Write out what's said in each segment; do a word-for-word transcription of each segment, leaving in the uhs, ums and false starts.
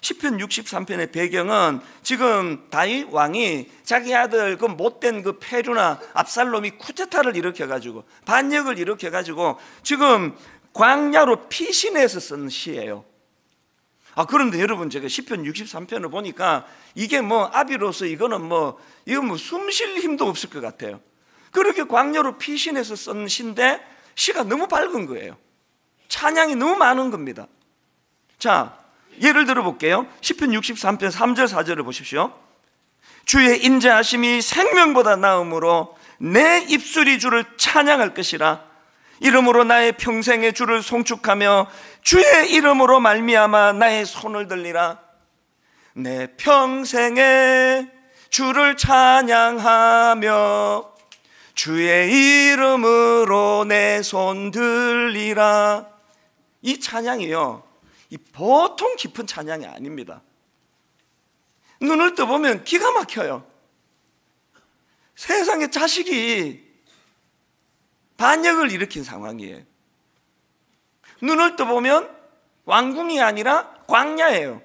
시편 육십삼 편의 배경은 지금 다윗 왕이 자기 아들 그 못된 그 페루나 압살롬이 쿠데타를 일으켜가지고 반역을 일으켜가지고 지금 광야로 피신해서 쓴 시예요. 아, 그런데 여러분, 제가 시편 육십삼 편을 보니까 이게 뭐 아비로서 이거는 뭐 이건 뭐 숨 쉴 힘도 없을 것 같아요. 그렇게 광야로 피신해서 쓴 시인데 시가 너무 밝은 거예요. 찬양이 너무 많은 겁니다. 자, 예를 들어볼게요. 시편 육십삼 편 삼 절 사 절을 보십시오. 주의 인자하심이 생명보다 나음으로 내 입술이 주를 찬양할 것이라. 이름으로 나의 평생의 주를 송축하며 주의 이름으로 말미암아 나의 손을 들리라. 내 평생의 주를 찬양하며 주의 이름으로 내 손 들리라. 이 찬양이요, 이 보통 깊은 찬양이 아닙니다. 눈을 떠보면 기가 막혀요. 세상의 자식이 반역을 일으킨 상황이에요. 눈을 떠보면 왕궁이 아니라 광야예요.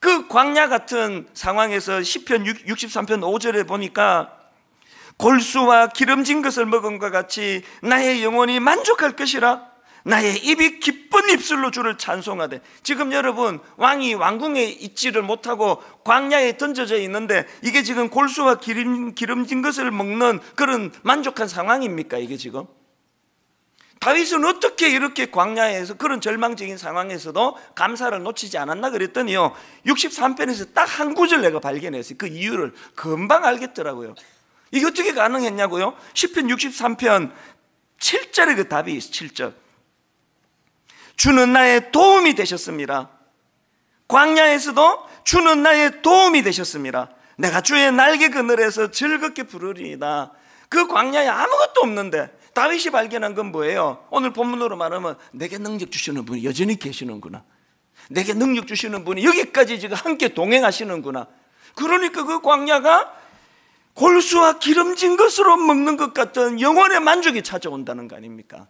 그 광야 같은 상황에서 시편 육십삼 편 오 절에 보니까 골수와 기름진 것을 먹은 것 같이 나의 영혼이 만족할 것이라. 나의 입이 기쁜 입술로 주를 찬송하되. 지금 여러분, 왕이 왕궁에 있지를 못하고 광야에 던져져 있는데 이게 지금 골수와 기름, 기름진 것을 먹는 그런 만족한 상황입니까? 이게 지금 다윗은 어떻게 이렇게 광야에서 그런 절망적인 상황에서도 감사를 놓치지 않았나 그랬더니요, 육십삼 편에서 딱 한 구절 내가 발견했어요. 그 이유를 금방 알겠더라고요. 이게 어떻게 가능했냐고요? 시편 육십삼 편 칠 절에 그 답이 있어요. 칠 절. 주는 나의 도움이 되셨습니다. 광야에서도 주는 나의 도움이 되셨습니다. 내가 주의 날개 그늘에서 즐겁게 부르리이다. 그 광야에 아무것도 없는데 다윗이 발견한 건 뭐예요? 오늘 본문으로 말하면 내게 능력 주시는 분이 여전히 계시는구나. 내게 능력 주시는 분이 여기까지 지금 함께 동행하시는구나. 그러니까 그 광야가 골수와 기름진 것으로 먹는 것 같은 영혼의 만족이 찾아온다는 거 아닙니까?